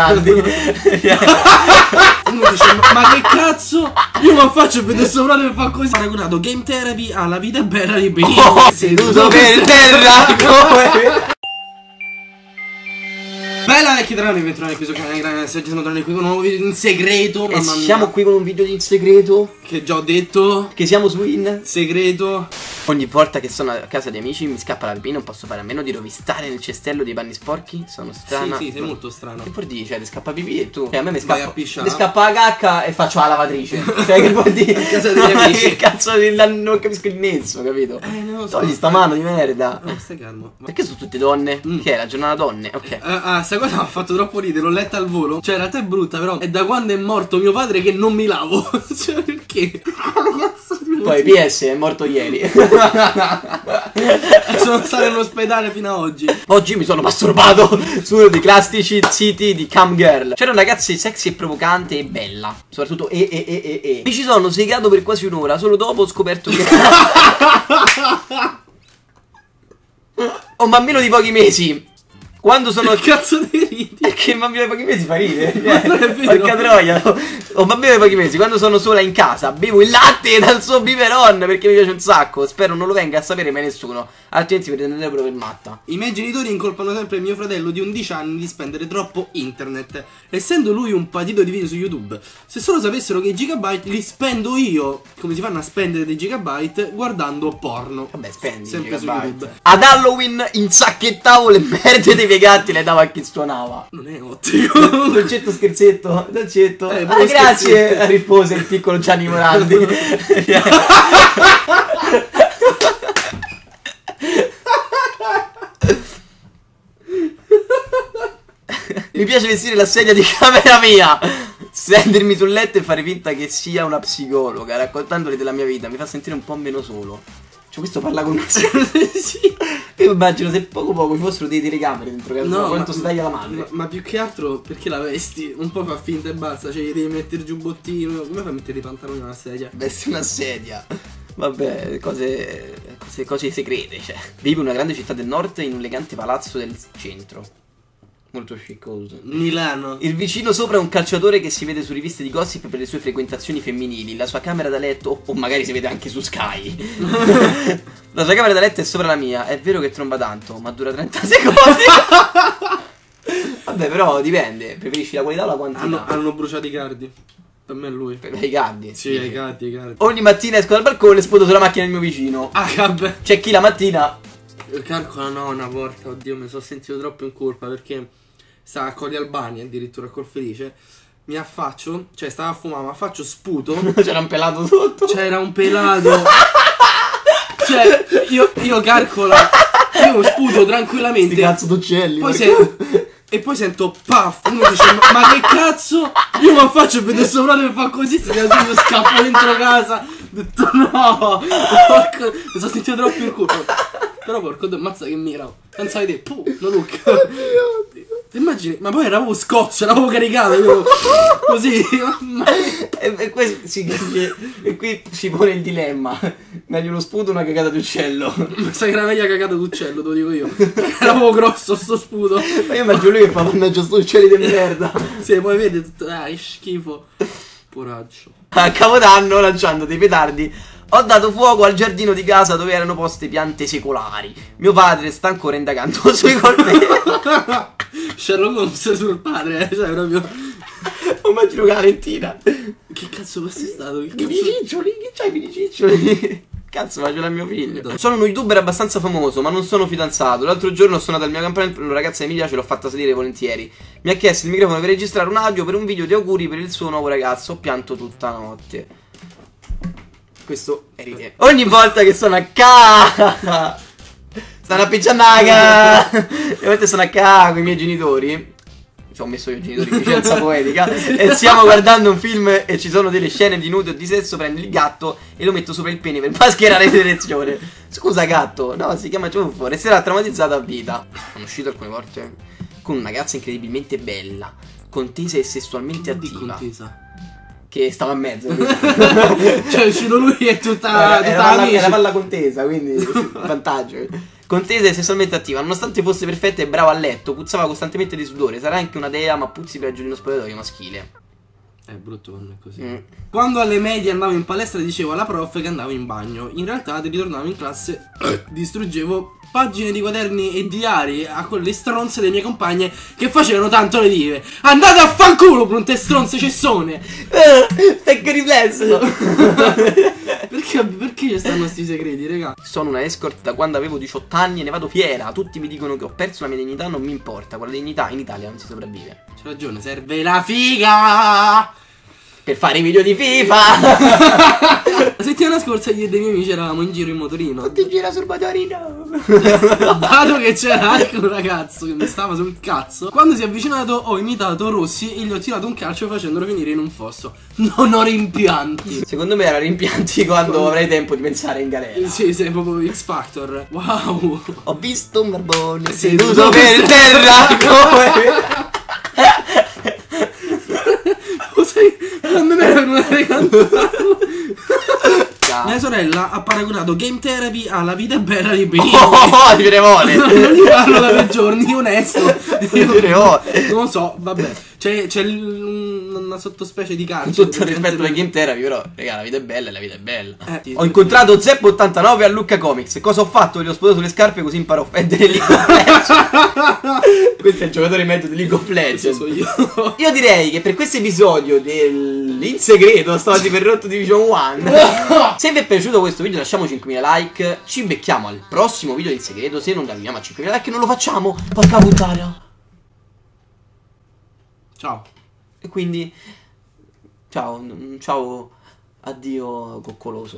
Uno dice, ma che cazzo? Io mi faccio vedere soprano e fa così. Paragonato Game Therapy alla vita bella di Benito. Oh, seduto per terra come... Bella vecchia tranne, bentornati qui sul canale, ragazzi, oggi siamo tornati qui con un nuovo video in segreto. E siamo qui con un video in segreto. Che già ho detto. Che siamo su in segreto. Ogni volta che sono a casa di amici mi scappa l'albino, non posso fare a meno di rovistare nel cestello dei panni sporchi. Sono strana. Sì, sei molto strano. Che vuol dire? Cioè, ti scappa pipì e tu. Cioè, a me mi scappa. Mi scappa la cacca e faccio la lavatrice. Cioè, che vuol dire? A casa degli amici. Che cazzo, non capisco il nesso, capito? Non lo so. Togli sta mano di merda. No, stai calmo. Perché sono tutte donne? Che è la giornata donne? Ok. Sta cosa mi ha fatto troppo ridere, l'ho letta al volo. Cioè, in realtà è brutta, però è da quando è morto mio padre che non mi lavo. Cioè, perché? Poi PS è morto ieri. Sono stato in ospedale fino ad oggi. Oggi mi sono masturbato su uno dei classici siti di cam girl. C'era una ragazza sexy e provocante e bella. Soprattutto mi ci sono segato per quasi un'ora. Solo dopo ho scoperto che ho un bambino di pochi mesi. Quando sono... Che cazzo di ridi? Perché il bambino di pochi mesi fa ridere. Porca troia. Ho un bambino di pochi mesi. Quando sono sola in casa bevo il latte dal suo biberon perché mi piace un sacco. Spero non lo venga a sapere mai nessuno, altrimenti mi prenderebbero per matta. I miei genitori incolpano sempre mio fratello di 11 anni di spendere troppo internet, essendo lui un patito di video su YouTube. Se solo sapessero che i gigabyte li spendo io. Come si fanno a spendere dei gigabyte? Guardando porno. Vabbè, spendi sempre su YouTube. Ad Halloween insacchettavo le merde dei miei gatti, le davo a chi suonava. Non è ottimo. Dolcetto scherzetto. Dolcetto. Ah, grazie. Riposa il piccolo Gianni Morandi. Mi piace vestire la sedia di camera mia, stendermi sul letto e fare finta che sia una psicologa, raccontandole della mia vita. Mi fa sentire un po' meno solo. Cioè, questo parla con me. Sì. Io immagino se poco poco ci fossero dei telecamere dentro casa, no, quanto si taglia la mano. Ma più che altro perché la vesti? Un po' fa finta e basta, cioè devi mettere il giubbottino. Come fai a mettere i pantaloni una sedia? Vesti una sedia. Vabbè, cose segrete, cioè. Vivo in una grande città del nord in un elegante palazzo del centro. Molto sciccoso. Milano. Il vicino sopra è un calciatore che si vede su riviste di gossip per le sue frequentazioni femminili. La sua camera da letto, o magari si vede anche su Sky. La sua camera da letto è sopra la mia. È vero che tromba tanto, ma dura 30 secondi. Vabbè, però dipende. Preferisci la qualità o la quantità? Hanno bruciato i cardi. Per me è lui. Per me i gatti. Sì, i gatti, i gatti. Ogni mattina esco dal balcone e sputo sulla macchina del mio vicino. Ah, vabbè. C'è chi la mattina... Calcola la nonna, porca, oddio, mi sono sentito troppo in colpa perché stava con gli albani addirittura col felice. Mi affaccio, cioè stava a fumare, ma faccio sputo. C'era un pelato sotto. C'era un pelato. Cioè, io calcola, io sputo tranquillamente. Sti cazzo d'uccelli. Poi e poi sento paff. Uno dice, ma che cazzo? Io mi affaccio per questo frate che fa così, se io scappo dentro casa. Ho detto no, porco, mi sono sentito troppo in colpa. Però porco Dio, mazza che mira. Pensavo di te, puh, no Lucca. Oddio, oddio. Ti immagini? Ma poi eravamo scotch, eravamo caricato, io, così. E qui si pone il dilemma. Meglio uno sputo o una cagata d'uccello? Ma sai che era meglio cagata d'uccello, te lo dico io. Era proprio grosso sto sputo. Ma io immagino lui che fa mannaggia sto uccelli di merda. Sì, poi vedi tutto, è schifo. Poraccio. A Capodanno, lanciando dei petardi, ho dato fuoco al giardino di casa dove erano poste piante secolari. Mio padre sta ancora indagando sui colpevoli. Sherlock Holmes sul padre, cioè proprio. Immagino Valentina. Che cazzo fosse stato? Che mini ciccioli, che c'hai mini ciccioli? Cazzo, ma ce l'ha mio figlio. Sono uno youtuber abbastanza famoso, ma non sono fidanzato. L'altro giorno ho suonato al mio campanello per una ragazza di Emilia, ce l'ho fatta salire volentieri. Mi ha chiesto il microfono per registrare un audio per un video di auguri per il suo nuovo ragazzo. Ho pianto tutta la notte. Questo è ridere. Ogni volta che sono a casa stanno a piccianaga. Ogni volta sono a casa con i miei genitori. Ho messo io genitori di licenza poetica. E stiamo guardando un film e ci sono delle scene di nudo o di sesso. Prendo il gatto e lo metto sopra il pene per mascherare l'erezione. Scusa gatto, no, si chiama ciuffo. Resterà traumatizzata a vita. Sono uscito alcune volte con una ragazza incredibilmente bella, contesa e sessualmente attiva. Contesa? Che stava a mezzo. Cioè è uscito lui e tutta la palla contesa, quindi vantaggio. Contesa e sessualmente attiva. Nonostante fosse perfetta e brava a letto, puzzava costantemente di sudore. Sarà anche una dea, ma puzzi peggio di uno spogliatoio maschile. È brutto quando è così. Quando alle medie andavo in palestra dicevo alla prof che andavo in bagno. In realtà ritornavo in classe, distruggevo pagine di quaderni e diari a quelle stronze delle mie compagne che facevano tanto le dive. Andate a fanculo, brunte stronze cessone. Perché riflesso. Perché ci stanno questi segreti, raga? Sono una escort da quando avevo 18 anni e ne vado fiera. Tutti mi dicono che ho perso la mia dignità, non mi importa. Quella dignità in Italia non si sopravvive. C'è ragione, serve la figa per fare i video di FIFA. La settimana scorsa io e dei miei amici eravamo in giro in motorino. Tutti in giro sul motorino. Dato che c'era anche un ragazzo che mi stava sul cazzo, quando si è avvicinato ho imitato Rossi e gli ho tirato un calcio facendolo finire in un fosso. Non ho rimpianti. Secondo me era rimpianti quando avrai tempo di pensare in galera. Sì, sei proprio X-Factor. Wow. Ho visto un barbone seduto per terra come... Non era una cantato. Mia sorella ha paragonato Game Therapy alla vita bella di Benigni. Oh, di Pirevole. Non li parlo da 2 giorni, onesto. Non lo so, vabbè. C'è una sottospecie di carcere. Tutto rispetto alla Game Therapy, però, raga, la vita è bella e la vita è bella. Ho incontrato Zepp89 a Lucca Comics. Cosa ho fatto? Gli ho sposato le scarpe così imparo a offendere League of Legends. Questo è il giocatore in mezzo di League of Legends. So io direi che per questo episodio dell'Insegreto stavolta per rotto Division 1. Se vi è piaciuto questo video lasciamo 5.000 like. Ci becchiamo al prossimo video del segreto. Se non arriviamo a 5.000 like non lo facciamo. Porca puttana. Ciao. E quindi ciao, addio coccoloso.